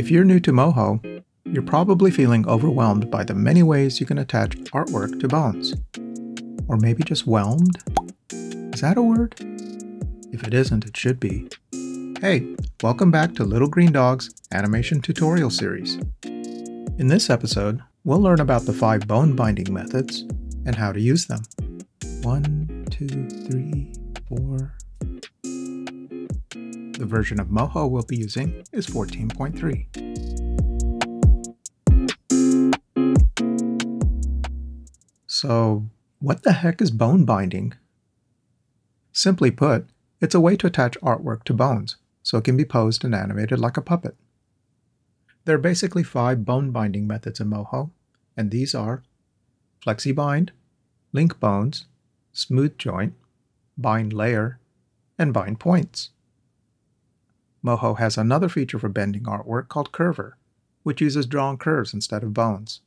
If you're new to Moho, you're probably feeling overwhelmed by the many ways you can attach artwork to bones. Or maybe just whelmed? Is that a word? If it isn't, it should be. Hey, welcome back to Little Green Dog's animation tutorial series. In this episode, we'll learn about the 5 bone binding methods and how to use them. 1, 2, 3, 4. The version of Moho we'll be using is 14.3. So, what the heck is bone binding? Simply put, it's a way to attach artwork to bones, so it can be posed and animated like a puppet. There are basically 5 bone binding methods in Moho, and these are FlexiBind, Link Bones, Smooth Joint, Bind Layer, and Bind Points. Moho has another feature for bending artwork called Curver, which uses drawn curves instead of bones.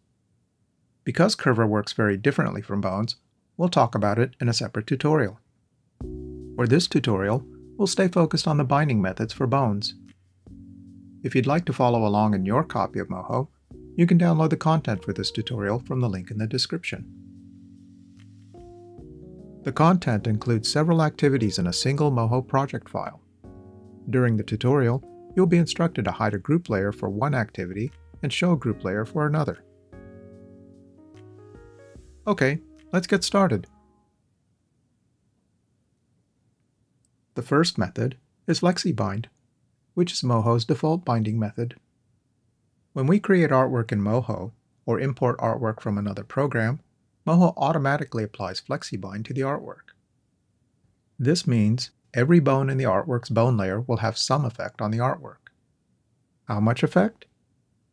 Because Curver works very differently from bones, we'll talk about it in a separate tutorial. For this tutorial, we'll stay focused on the binding methods for bones. If you'd like to follow along in your copy of Moho, you can download the content for this tutorial from the link in the description. The content includes several activities in a single Moho project file. During the tutorial, you'll be instructed to hide a group layer for one activity and show a group layer for another. Okay, let's get started. The first method is FlexiBind, which is Moho's default binding method. When we create artwork in Moho, or import artwork from another program, Moho automatically applies FlexiBind to the artwork. This means every bone in the artwork's bone layer will have some effect on the artwork. How much effect?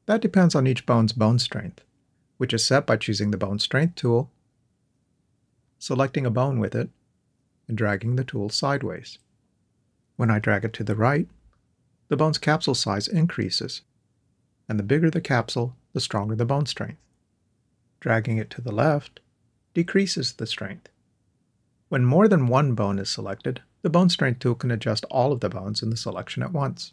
That depends on each bone's bone strength, which is set by choosing the Bone Strength tool, selecting a bone with it, and dragging the tool sideways. When I drag it to the right, the bone's capsule size increases, and the bigger the capsule, the stronger the bone strength. Dragging it to the left decreases the strength. When more than one bone is selected, the Bone Strength tool can adjust all of the bones in the selection at once.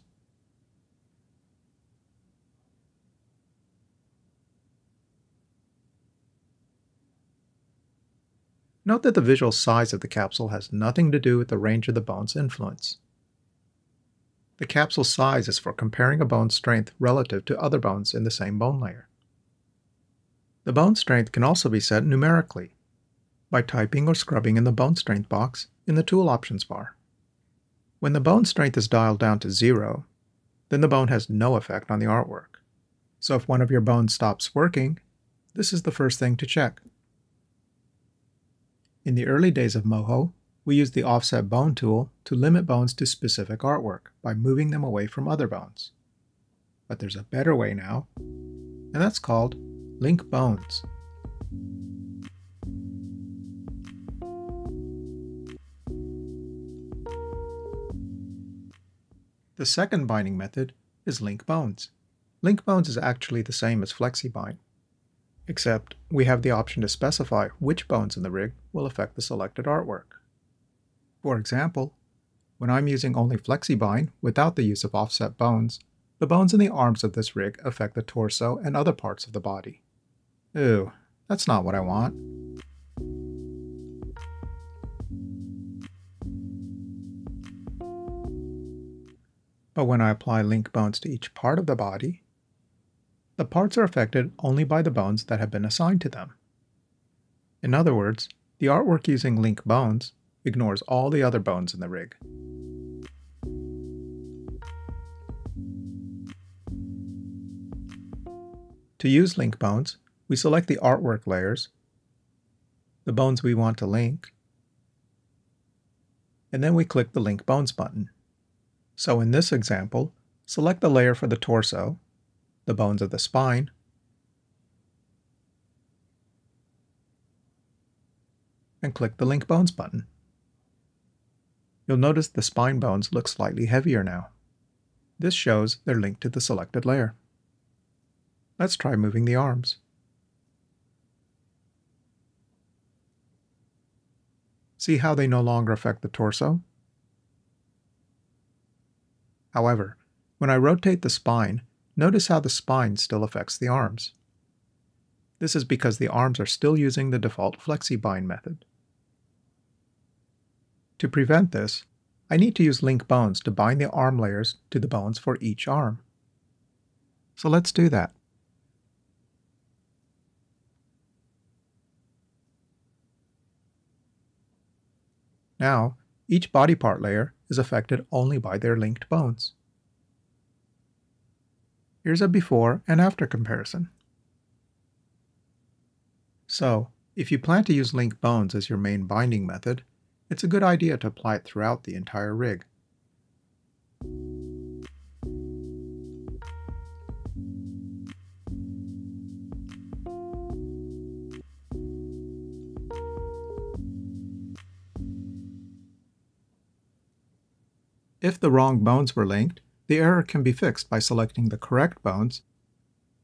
Note that the visual size of the capsule has nothing to do with the range of the bone's influence. The capsule size is for comparing a bone's strength relative to other bones in the same bone layer. The bone strength can also be set numerically by typing or scrubbing in the bone strength box in the tool options bar. When the bone strength is dialed down to 0, then the bone has no effect on the artwork. So if one of your bones stops working, this is the first thing to check. In the early days of Moho, we used the Offset Bone tool to limit bones to specific artwork by moving them away from other bones. But there's a better way now, and that's called Link Bones. The second binding method is Link Bones. Link Bones is actually the same as FlexiBind, except we have the option to specify which bones in the rig will affect the selected artwork. For example, when I'm using only FlexiBind without the use of offset bones, the bones in the arms of this rig affect the torso and other parts of the body. Ew, that's not what I want. But when I apply link bones to each part of the body, the parts are affected only by the bones that have been assigned to them. In other words, the artwork using Link Bones ignores all the other bones in the rig. To use Link Bones, we select the artwork layers, the bones we want to link, and then we click the Link Bones button. So in this example, select the layer for the torso, the bones of the spine, and click the Link Bones button. You'll notice the spine bones look slightly heavier now. This shows they're linked to the selected layer. Let's try moving the arms. See how they no longer affect the torso? However, when I rotate the spine, notice how the spine still affects the arms. This is because the arms are still using the default FlexiBind method. To prevent this, I need to use Link Bones to bind the arm layers to the bones for each arm. So let's do that. Now, each body part layer is affected only by their linked bones. Here's a before and after comparison. So, if you plan to use Link Bones as your main binding method, it's a good idea to apply it throughout the entire rig. If the wrong bones were linked, the error can be fixed by selecting the correct bones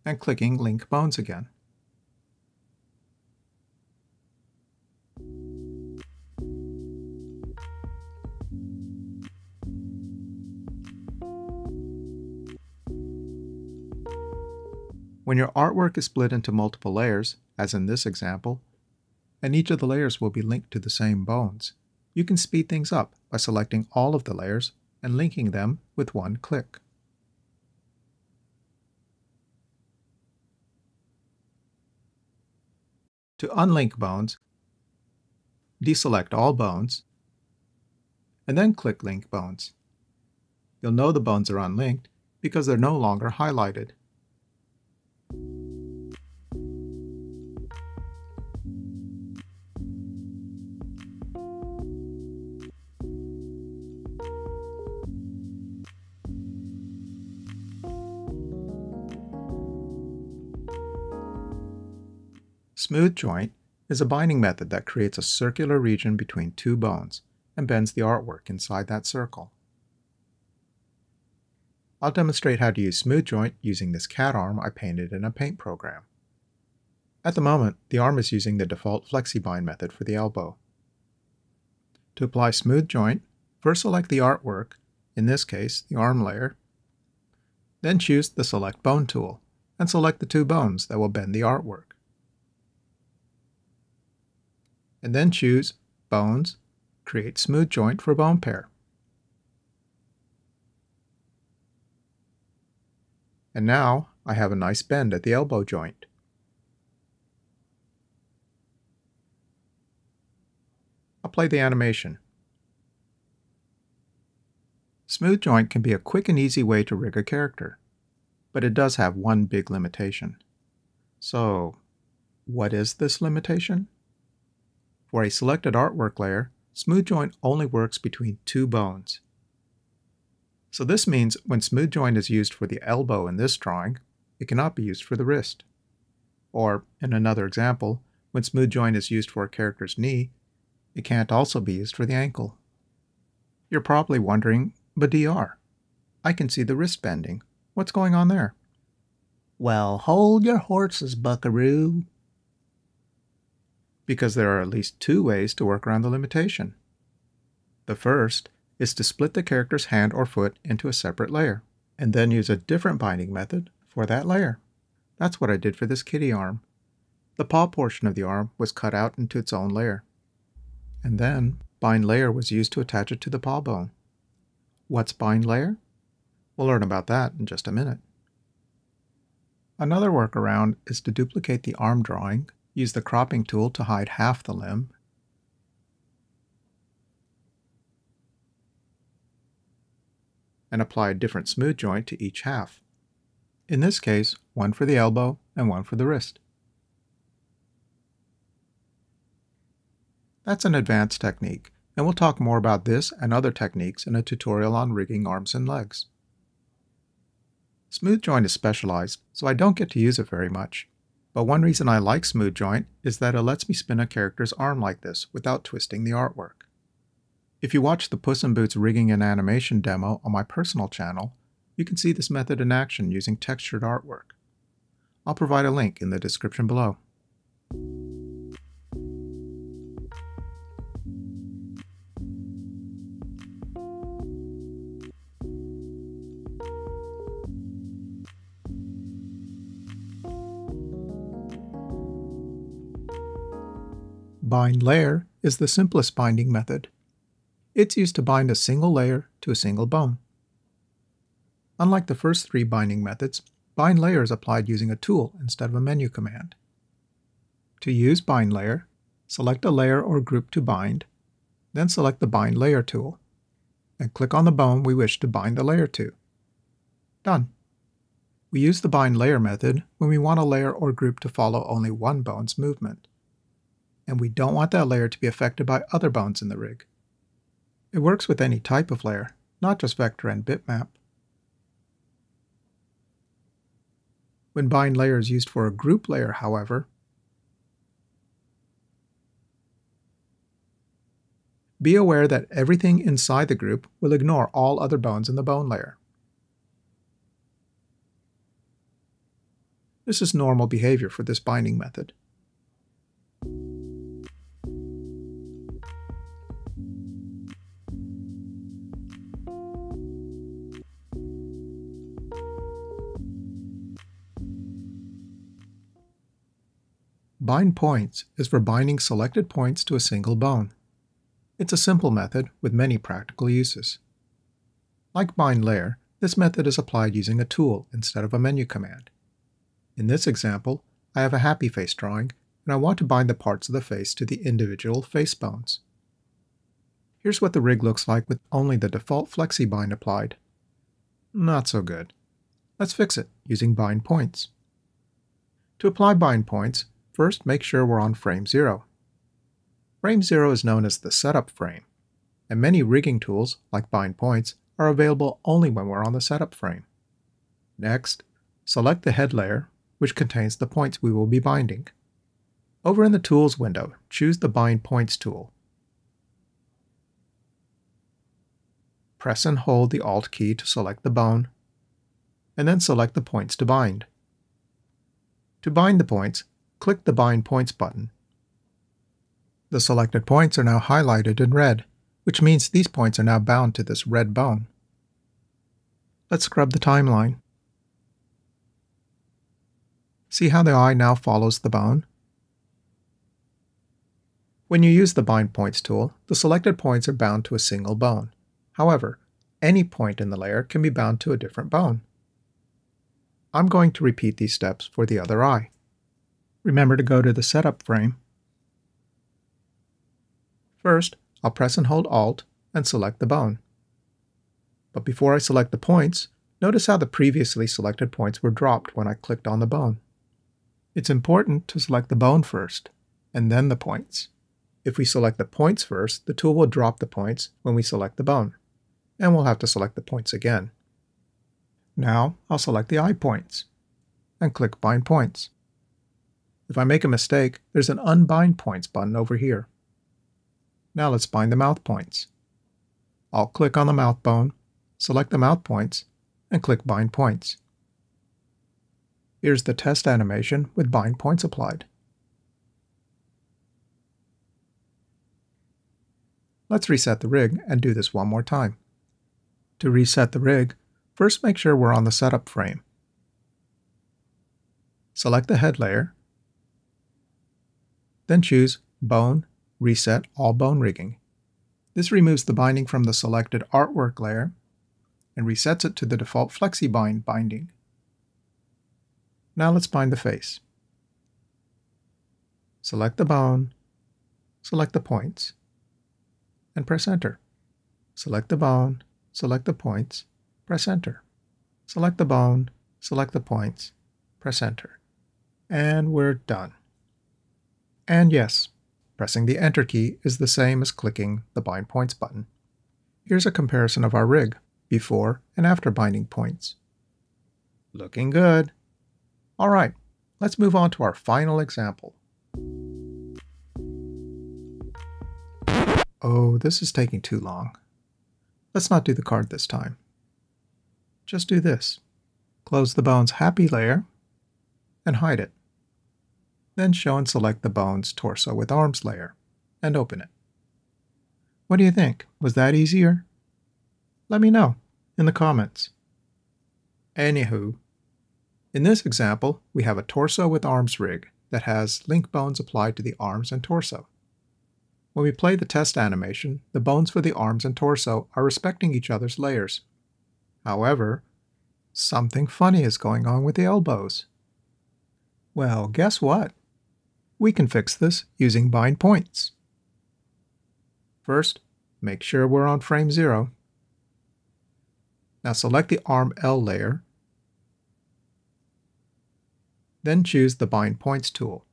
and clicking Link Bones again. When your artwork is split into multiple layers, as in this example, and each of the layers will be linked to the same bones, you can speed things up by selecting all of the layers and linking them with one click. To unlink bones, deselect all bones, and then click Link Bones. You'll know the bones are unlinked because they're no longer highlighted. Smooth Joint is a binding method that creates a circular region between two bones and bends the artwork inside that circle. I'll demonstrate how to use Smooth Joint using this cat arm I painted in a paint program. At the moment, the arm is using the default FlexiBind method for the elbow. To apply Smooth Joint, first select the artwork, in this case the arm layer, then choose the Select Bone tool and select the two bones that will bend the artwork. And then choose Bones, Create Smooth Joint for Bone Pair. And now I have a nice bend at the elbow joint. I'll play the animation. Smooth Joint can be a quick and easy way to rig a character, but it does have one big limitation. So, what is this limitation? For a selected artwork layer, Smooth Joint only works between two bones. So this means when Smooth Joint is used for the elbow in this drawing, it cannot be used for the wrist. Or, in another example, when Smooth Joint is used for a character's knee, it can't also be used for the ankle. You're probably wondering, but DR, I can see the wrist bending. What's going on there? Well, hold your horses, buckaroo. Because there are at least two ways to work around the limitation. The first is to split the character's hand or foot into a separate layer, and then use a different binding method for that layer. That's what I did for this kitty arm. The paw portion of the arm was cut out into its own layer, and then Bind Layer was used to attach it to the paw bone. What's Bind Layer? We'll learn about that in just a minute. Another workaround is to duplicate the arm drawing. Use the cropping tool to hide half the limb, and apply a different Smooth Joint to each half. In this case, one for the elbow and one for the wrist. That's an advanced technique, and we'll talk more about this and other techniques in a tutorial on rigging arms and legs. Smooth Joint is specialized, so I don't get to use it very much. But one reason I like Smooth Joint is that it lets me spin a character's arm like this without twisting the artwork. If you watch the Puss in Boots rigging and animation demo on my personal channel, you can see this method in action using textured artwork. I'll provide a link in the description below. Bind Layer is the simplest binding method. It's used to bind a single layer to a single bone. Unlike the first three binding methods, Bind Layer is applied using a tool instead of a menu command. To use Bind Layer, select a layer or group to bind, then select the Bind Layer tool, and click on the bone we wish to bind the layer to. Done. We use the Bind Layer method when we want a layer or group to follow only one bone's movement, and we don't want that layer to be affected by other bones in the rig. It works with any type of layer, not just vector and bitmap. When Bind Layer is used for a group layer, however, be aware that everything inside the group will ignore all other bones in the bone layer. This is normal behavior for this binding method. Bind Points is for binding selected points to a single bone. It's a simple method with many practical uses. Like Bind Layer, this method is applied using a tool instead of a menu command. In this example, I have a happy face drawing, and I want to bind the parts of the face to the individual face bones. Here's what the rig looks like with only the default FlexiBind applied. Not so good. Let's fix it using Bind Points. To apply Bind Points, first, make sure we're on frame 0. Frame 0 is known as the setup frame, and many rigging tools, like Bind Points, are available only when we're on the setup frame. Next, select the head layer, which contains the points we will be binding. Over in the Tools window, choose the Bind Points tool. Press and hold the Alt key to select the bone, and then select the points to bind. To bind the points, click the Bind Points button. The selected points are now highlighted in red, which means these points are now bound to this red bone. Let's scrub the timeline. See how the eye now follows the bone? When you use the Bind Points tool, the selected points are bound to a single bone. However, any point in the layer can be bound to a different bone. I'm going to repeat these steps for the other eye. Remember to go to the setup frame. First, I'll press and hold Alt and select the bone. But before I select the points, notice how the previously selected points were dropped when I clicked on the bone. It's important to select the bone first, and then the points. If we select the points first, the tool will drop the points when we select the bone, and we'll have to select the points again. Now, I'll select the eye points, and click Bind Points. If I make a mistake, there's an Unbind Points button over here. Now let's bind the mouth points. I'll click on the mouth bone, select the mouth points, and click Bind Points. Here's the test animation with Bind Points applied. Let's reset the rig and do this one more time. To reset the rig, first make sure we're on the setup frame. Select the head layer, then choose Bone, Reset All Bone Rigging. This removes the binding from the selected artwork layer and resets it to the default FlexiBind binding. Now let's bind the face. Select the bone, select the points, and press Enter. Select the bone, select the points, press Enter. Select the bone, select the points, press Enter. And we're done. And yes, pressing the Enter key is the same as clicking the Bind Points button. Here's a comparison of our rig, before and after binding points. Looking good! Alright, let's move on to our final example. Oh, this is taking too long. Let's not do the card this time. Just do this. Close the bone's happy layer and hide it. Then show and select the bone's torso with arms layer, and open it. What do you think? Was that easier? Let me know in the comments. Anywho, in this example, we have a torso with arms rig that has link bones applied to the arms and torso. When we play the test animation, the bones for the arms and torso are respecting each other's layers. However, something funny is going on with the elbows. Well, guess what? We can fix this using bind points. First, make sure we're on frame 0. Now select the arm L layer, then choose the Bind Points tool.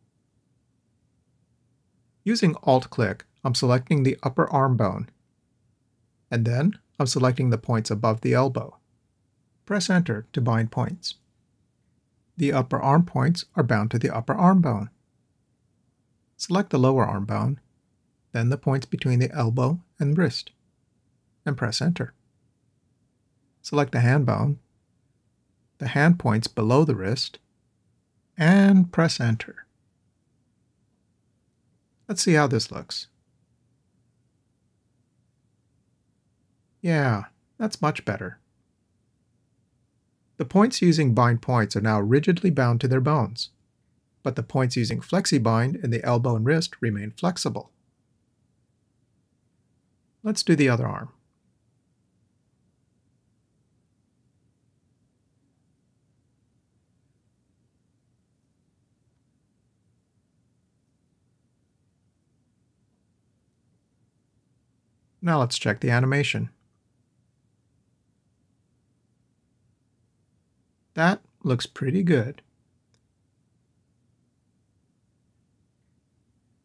Using Alt-click, I'm selecting the upper arm bone, and then I'm selecting the points above the elbow. Press Enter to bind points. The upper arm points are bound to the upper arm bone. Select the lower arm bone, then the points between the elbow and wrist, and press Enter. Select the hand bone, the hand points below the wrist, and press Enter. Let's see how this looks. Yeah, that's much better. The points using bind points are now rigidly bound to their bones, but the points using FlexiBind in the elbow and wrist remain flexible. Let's do the other arm. Now let's check the animation. That looks pretty good.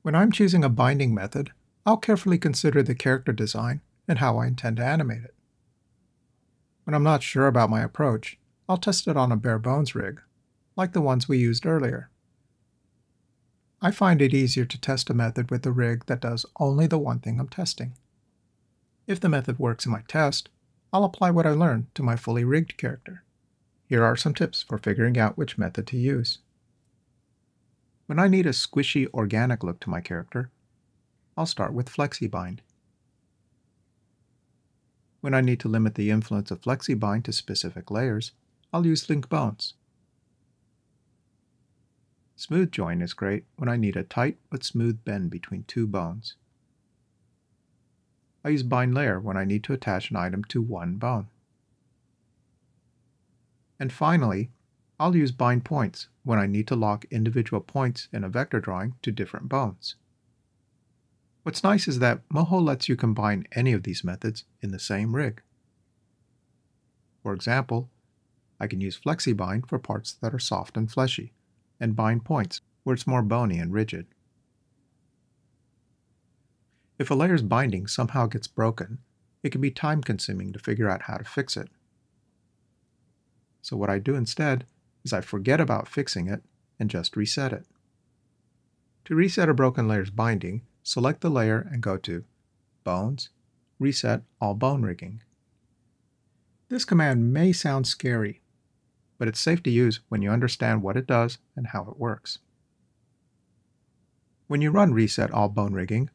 When I'm choosing a binding method, I'll carefully consider the character design and how I intend to animate it. When I'm not sure about my approach, I'll test it on a bare bones rig, like the ones we used earlier. I find it easier to test a method with a rig that does only the one thing I'm testing. If the method works in my test, I'll apply what I learned to my fully rigged character. Here are some tips for figuring out which method to use. When I need a squishy, organic look to my character, I'll start with FlexiBind. When I need to limit the influence of FlexiBind to specific layers, I'll use Link Bones. Smooth Joint is great when I need a tight but smooth bend between two bones. I use Bind Layer when I need to attach an item to one bone. And finally, I'll use Bind Points when I need to lock individual points in a vector drawing to different bones. What's nice is that Moho lets you combine any of these methods in the same rig. For example, I can use FlexiBind for parts that are soft and fleshy, and Bind Points where it's more bony and rigid. If a layer's binding somehow gets broken, it can be time-consuming to figure out how to fix it. So what I do instead is I forget about fixing it and just reset it. To reset a broken layer's binding, select the layer and go to Bones, Reset All Bone Rigging. This command may sound scary, but it's safe to use when you understand what it does and how it works. When you run Reset All Bone Rigging,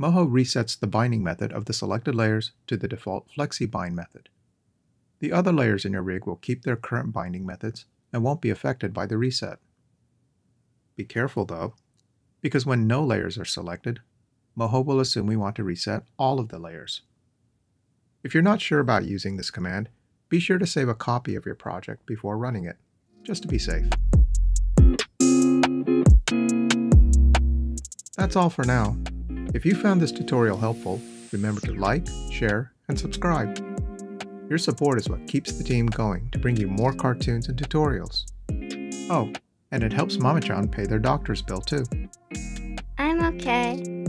Moho resets the binding method of the selected layers to the default FlexiBind method. The other layers in your rig will keep their current binding methods and won't be affected by the reset. Be careful though, because when no layers are selected, Moho will assume we want to reset all of the layers. If you're not sure about using this command, be sure to save a copy of your project before running it, just to be safe. That's all for now. If you found this tutorial helpful, remember to like, share, and subscribe. Your support is what keeps the team going to bring you more cartoons and tutorials. Oh, and it helps Mame-chan pay their doctor's bill too. I'm okay.